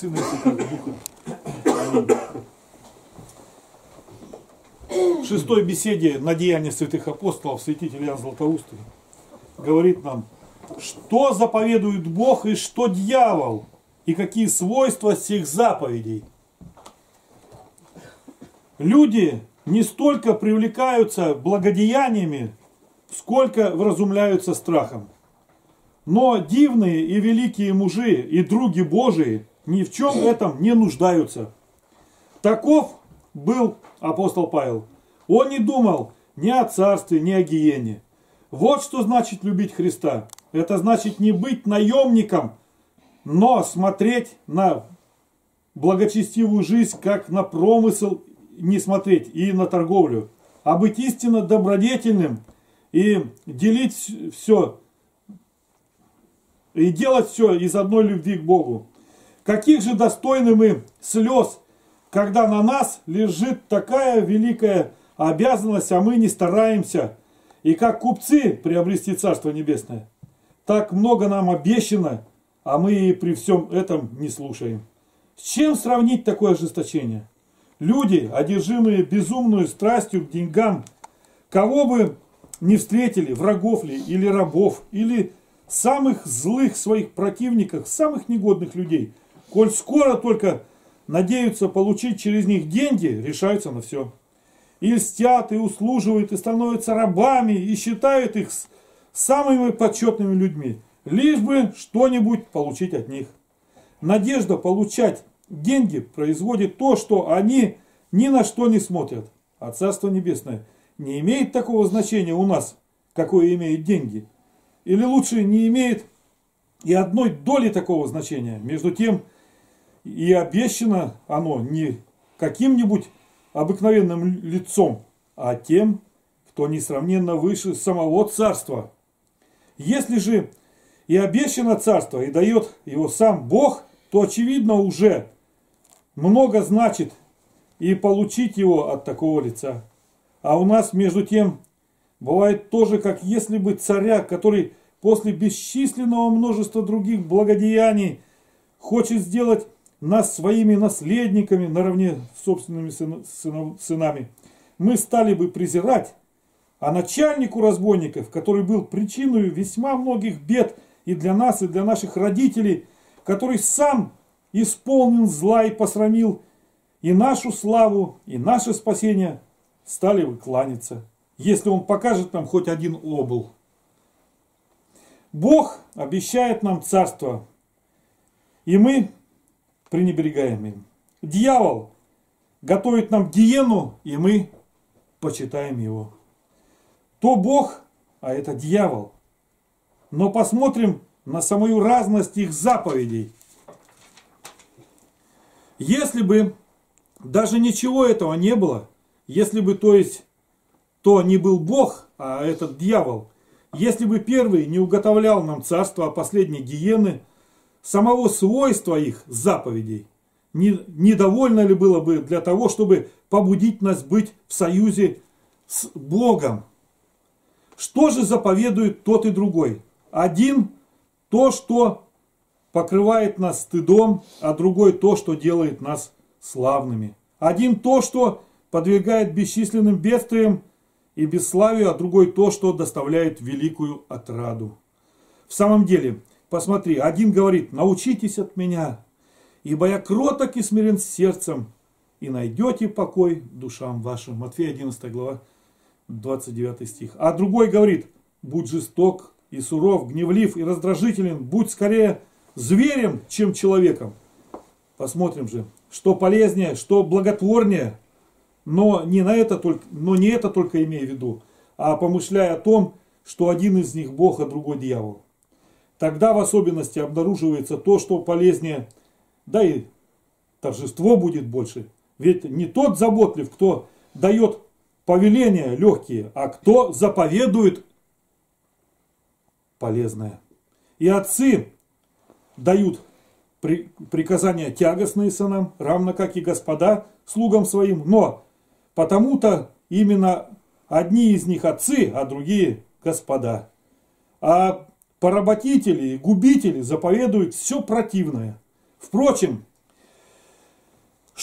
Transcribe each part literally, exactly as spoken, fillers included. Сына и Святого Духа. В шестой беседе на деяния святых апостолов святитель Иоанн Златоуст говорит нам, что заповедует Бог и что дьявол, и какие свойства всех заповедей. Люди не столько привлекаются благодеяниями, сколько вразумляются страхом. Но дивные и великие мужи и други Божии ни в чем этом не нуждаются. Таков был апостол Павел. Он не думал ни о царстве, ни о гиене. Вот что значит любить Христа. Это значит не быть наемником, но смотреть на благочестивую жизнь, как на промысел не смотреть, и на торговлю. А быть истинно добродетельным и делить все, и делать все из одной любви к Богу. Каких же достойны мы слез, когда на нас лежит такая великая обязанность, а мы не стараемся, и как купцы приобрести Царство Небесное. Так много нам обещано, а мы и при всем этом не слушаем. С чем сравнить такое ожесточение? Люди, одержимые безумной страстью к деньгам, кого бы не встретили, врагов ли, или рабов, или самых злых своих противников, самых негодных людей, коль скоро только надеются получить через них деньги, решаются на все. И льстят, и услуживают, и становятся рабами, и считают их самыми почетными людьми, лишь бы что-нибудь получить от них. Надежда получать деньги производит то, что они ни на что не смотрят. А Царство Небесное не имеет такого значения у нас, какое имеют деньги. Или лучше, не имеет и одной доли такого значения. Между тем, и обещано оно не каким-нибудь обыкновенным лицом, а тем, кто несравненно выше самого царства. Если же и обещано царство, и дает его сам Бог, то очевидно уже много значит и получить его от такого лица. А у нас между тем бывает тоже, как если бы царя, который после бесчисленного множества других благодеяний хочет сделать нас своими наследниками наравне с собственными сынами, мы стали бы презирать, а начальнику разбойников, который был причиной весьма многих бед и для нас, и для наших родителей, который сам исполнен зла и посрамил и нашу славу, и наше спасение, стали бы кланяться, если он покажет нам хоть один обл. Бог обещает нам царство, и мы пренебрегаем им. Дьявол готовит нам гиену, и мы почитаем его. То Бог, а это дьявол. Но посмотрим на самую разность их заповедей. Если бы даже ничего этого не было, если бы, то есть, то не был Бог, а этот дьявол, если бы первый не уготовлял нам царство, а последний гиены, самого свойства их заповедей, не, недовольно ли было бы для того, чтобы побудить нас быть в союзе с Богом? Что же заповедует тот и другой? Один – то, что покрывает нас стыдом, а другой – то, что делает нас славными. Один – то, что подвергает бесчисленным бедствиям и бесславию, а другой – то, что доставляет великую отраду. В самом деле, посмотри, один говорит: научитесь от меня, ибо я кроток и смирен с сердцем, и найдете покой душам вашим. Матфея одиннадцатая глава, двадцать девятый стих. А другой говорит: будь жесток и суров, гневлив и раздражителен, будь скорее зверем, чем человеком. Посмотрим же, что полезнее, что благотворнее, но не, на это только, но не это только имея в виду, а помышляя о том, что один из них Бог, а другой дьявол. Тогда в особенности обнаруживается то, что полезнее, да и торжество будет больше. Ведь не тот заботлив, кто дает повеления легкие, а кто заповедует полезное. И отцы дают приказания тягостные сынам, равно как и господа слугам своим. Но потому-то именно одни из них отцы, а другие господа. А поработители и губители заповедуют все противное. Впрочем,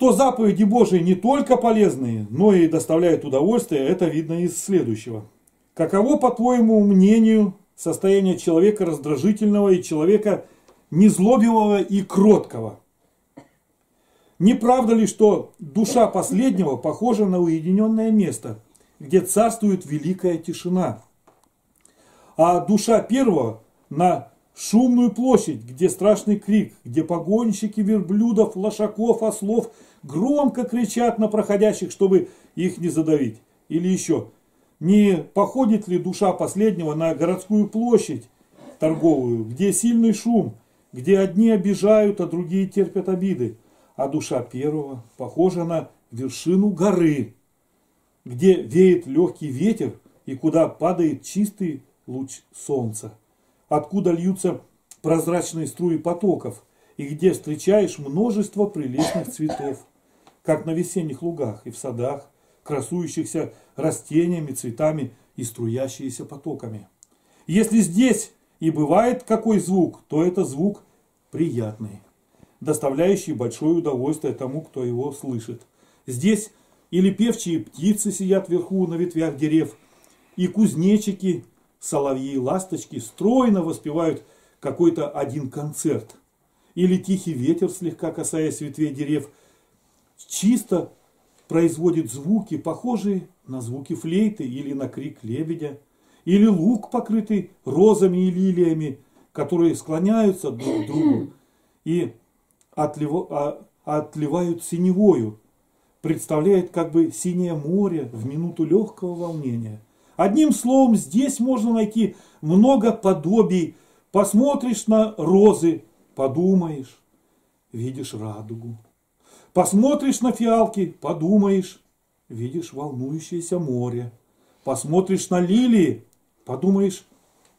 Что заповеди Божии не только полезные, но и доставляют удовольствие, это видно из следующего. Каково, по твоему мнению, состояние человека раздражительного и человека незлобивого и кроткого? Не правда ли, что душа последнего похожа на уединенное место, где царствует великая тишина, а душа первого на шумную площадь, где страшный крик, где погонщики верблюдов, лошаков, ослов громко кричат на проходящих, чтобы их не задавить? Или еще, не походит ли душа последнего на городскую площадь торговую, где сильный шум, где одни обижают, а другие терпят обиды? А душа первого похожа на вершину горы, где веет легкий ветер и куда падает чистый луч солнца, откуда льются прозрачные струи потоков, и где встречаешь множество прелестных цветов, как на весенних лугах и в садах, красующихся растениями, цветами и струящиеся потоками. Если здесь и бывает какой звук, то это звук приятный, доставляющий большое удовольствие тому, кто его слышит. Здесь или певчие птицы сидят вверху на ветвях дерев, и кузнечики, соловьи и ласточки стройно воспевают какой-то один концерт. Или тихий ветер, слегка касаясь ветвей дерев, чисто производит звуки, похожие на звуки флейты или на крик лебедя. Или луг, покрытый розами и лилиями, которые склоняются друг к другу и отливают синевою. Представляет как бы синее море в минуту легкого волнения. Одним словом, здесь можно найти много подобий. Посмотришь на розы, подумаешь, видишь радугу. Посмотришь на фиалки, подумаешь, видишь волнующееся море. Посмотришь на лилии, подумаешь,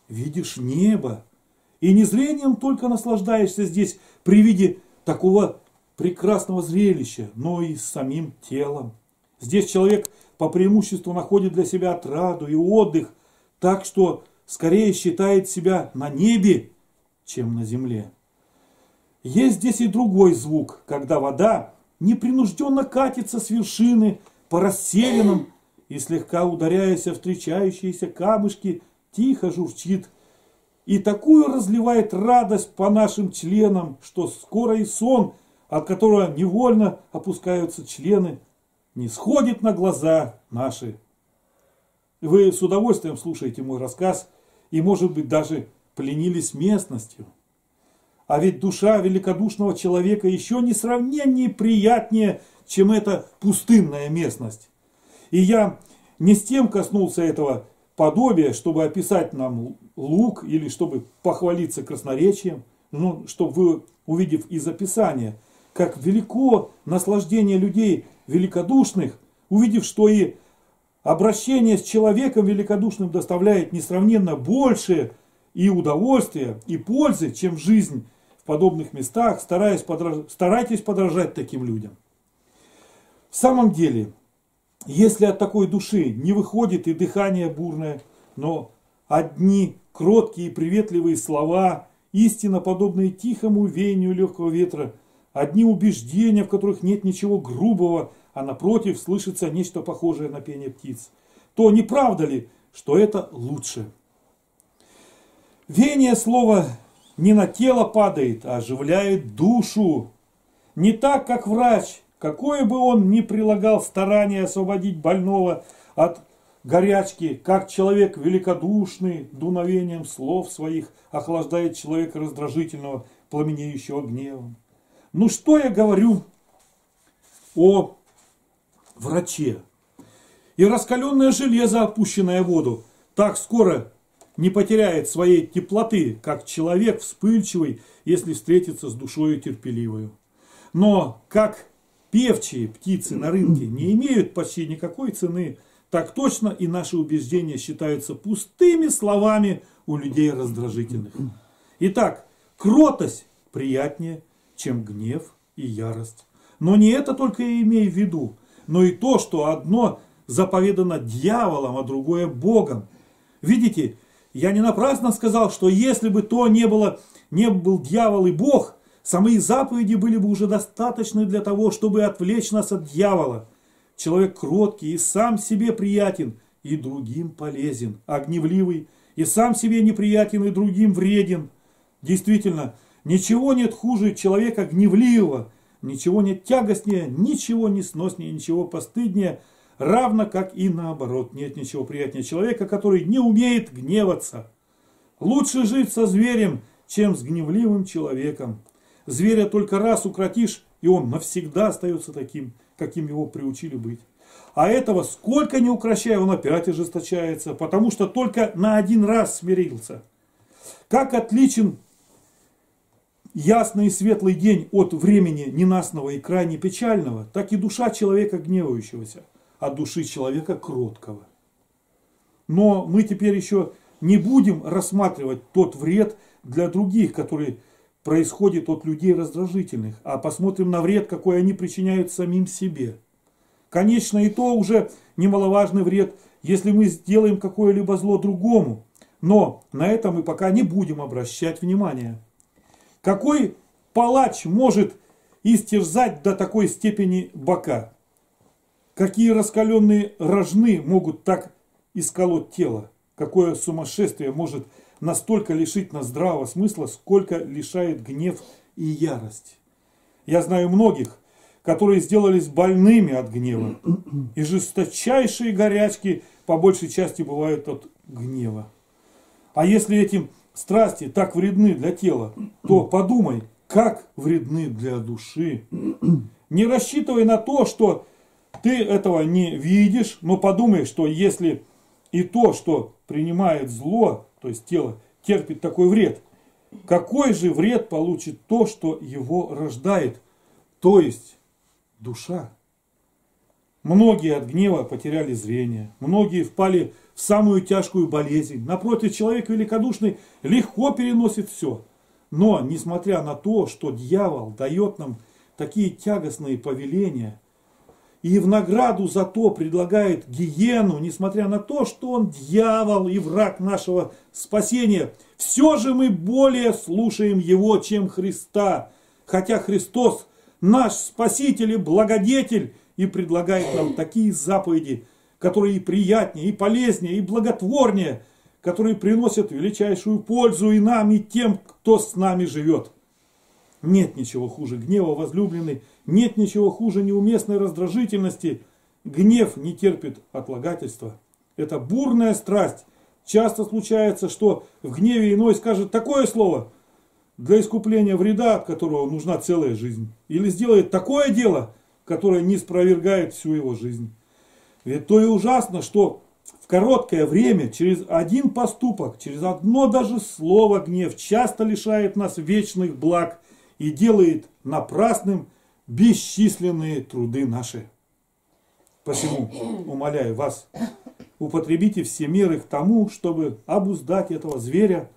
видишь небо. И не зрением только наслаждаешься здесь при виде такого прекрасного зрелища, но и с самим телом. Здесь человек по преимуществу находит для себя отраду и отдых, так что скорее считает себя на небе, чем на земле. Есть здесь и другой звук, когда вода непринужденно катится с вершины по расселинам и, слегка ударяясь о встречающиеся камушки, тихо журчит. И такую разливает радость по нашим членам, что скоро и сон, от которого невольно опускаются члены, не сходит на глаза наши. Вы с удовольствием слушаете мой рассказ и, может быть, даже пленились местностью. А ведь душа великодушного человека еще несравненнее приятнее, чем эта пустынная местность. И я не с тем коснулся этого подобия, чтобы описать нам луг или чтобы похвалиться красноречием, ну, чтобы вы, увидев из описания, как велико наслаждение людей великодушных, увидев, что и обращение с человеком великодушным доставляет несравненно больше и удовольствия, и пользы, чем жизнь в подобных местах, стараясь подражать, старайтесь подражать таким людям. В самом деле, если от такой души не выходит и дыхание бурное, но одни кроткие и приветливые слова, истинно подобные тихому веянию легкого ветра, одни убеждения, в которых нет ничего грубого, а напротив слышится нечто похожее на пение птиц, то не правда ли, что это лучше? Вение слова не на тело падает, а оживляет душу. Не так, как врач, какое бы он ни прилагал старание освободить больного от горячки, как человек великодушный дуновением слов своих охлаждает человека раздражительного, пламенеющего гневом. Ну что я говорю о враче? И раскаленное железо, опущенное в воду, так скоро не потеряет своей теплоты, как человек вспыльчивый, если встретится с душою терпеливою. Но как певчие птицы на рынке не имеют почти никакой цены, так точно и наши убеждения считаются пустыми словами у людей раздражительных. Итак, кротость приятнее, чем гнев и ярость. Но не это только и имей в виду, но и то, что одно заповедано дьяволом, а другое Богом. Видите, я не напрасно сказал, что если бы то не было, не был дьявол и Бог, Самые заповеди были бы уже достаточны для того, чтобы отвлечь нас от дьявола. Человек кроткий и сам себе приятен, и другим полезен, а гневливый и сам себе неприятен, и другим вреден. Действительно, ничего нет хуже человека гневливого, ничего нет тягостнее, ничего не сноснее, ничего постыднее, равно как и наоборот, нет ничего приятнее человека, который не умеет гневаться. Лучше жить со зверем, чем с гневливым человеком. Зверя только раз укротишь, и он навсегда остается таким, каким его приучили быть. А этого сколько не укрощая, он опять ожесточается, потому что только на один раз смирился. Как отличен ясный и светлый день от времени ненастного и крайне печального, так и душа человека гневающегося, от души человека кроткого. Но мы теперь еще не будем рассматривать тот вред для других, который происходит от людей раздражительных, а посмотрим на вред, какой они причиняют самим себе. Конечно, и то уже немаловажный вред, если мы сделаем какое-либо зло другому, но на это мы пока не будем обращать внимания. Какой палач может истерзать до такой степени бока? Какие раскаленные рожны могут так исколоть тело? Какое сумасшествие может настолько лишить нас здравого смысла, сколько лишает гнев и ярость? Я знаю многих, которые сделались больными от гнева, и жесточайшие горячки по большей части бывают от гнева. А если этим страсти так вредны для тела, то подумай, как вредны для души. Не рассчитывай на то, что ты этого не видишь, но подумай, что если и то, что принимает зло, то есть тело, терпит такой вред, какой же вред получит то, что его рождает, то есть душа? Многие от гнева потеряли зрение, многие впали в самую тяжкую болезнь. Напротив, человек великодушный легко переносит все. Но, несмотря на то, что дьявол дает нам такие тягостные повеления, и в награду за то предлагает гиену, несмотря на то, что он дьявол и враг нашего спасения, все же мы более слушаем его, чем Христа. Хотя Христос наш Спаситель и Благодетель, и предлагает нам такие заповеди, которые и приятнее, и полезнее, и благотворнее, которые приносят величайшую пользу и нам, и тем, кто с нами живет. Нет ничего хуже гнева, возлюбленный, нет ничего хуже неуместной раздражительности. Гнев не терпит отлагательства. Это бурная страсть. Часто случается, что в гневе иной скажет такое слово, для искупления вреда, от которого нужна целая жизнь, или сделает такое дело, которое не спровергает всю его жизнь. Ведь то и ужасно, что в короткое время, через один поступок, через одно даже слово гнев часто лишает нас вечных благ и делает напрасным бесчисленные труды наши. Посему, умоляю вас, употребите все меры к тому, чтобы обуздать этого зверя.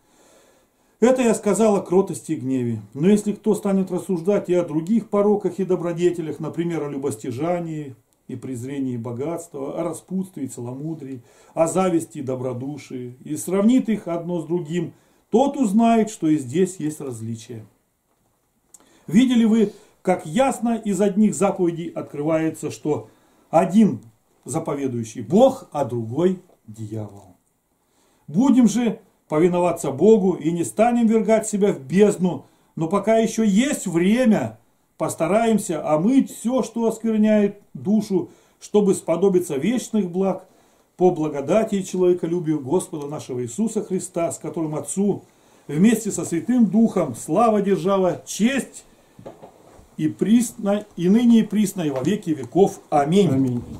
Это я сказал о кротости и гневе. Но если кто станет рассуждать и о других пороках и добродетелях, например, о любостяжании и презрении богатства, о распутстве и целомудрии, о зависти и добродушии, и сравнит их одно с другим, тот узнает, что и здесь есть различия. Видели вы, как ясно из одних заповедей открывается, что один заповедующий Бог, а другой дьявол. Будем же повиноваться Богу и не станем ввергать себя в бездну, но пока еще есть время, постараемся омыть все, что оскверняет душу, чтобы сподобиться вечных благ по благодати и человеколюбию Господа нашего Иисуса Христа, с которым Отцу вместе со Святым Духом слава, держава, честь и, присно, и ныне и присно и во веки веков. Аминь. Аминь.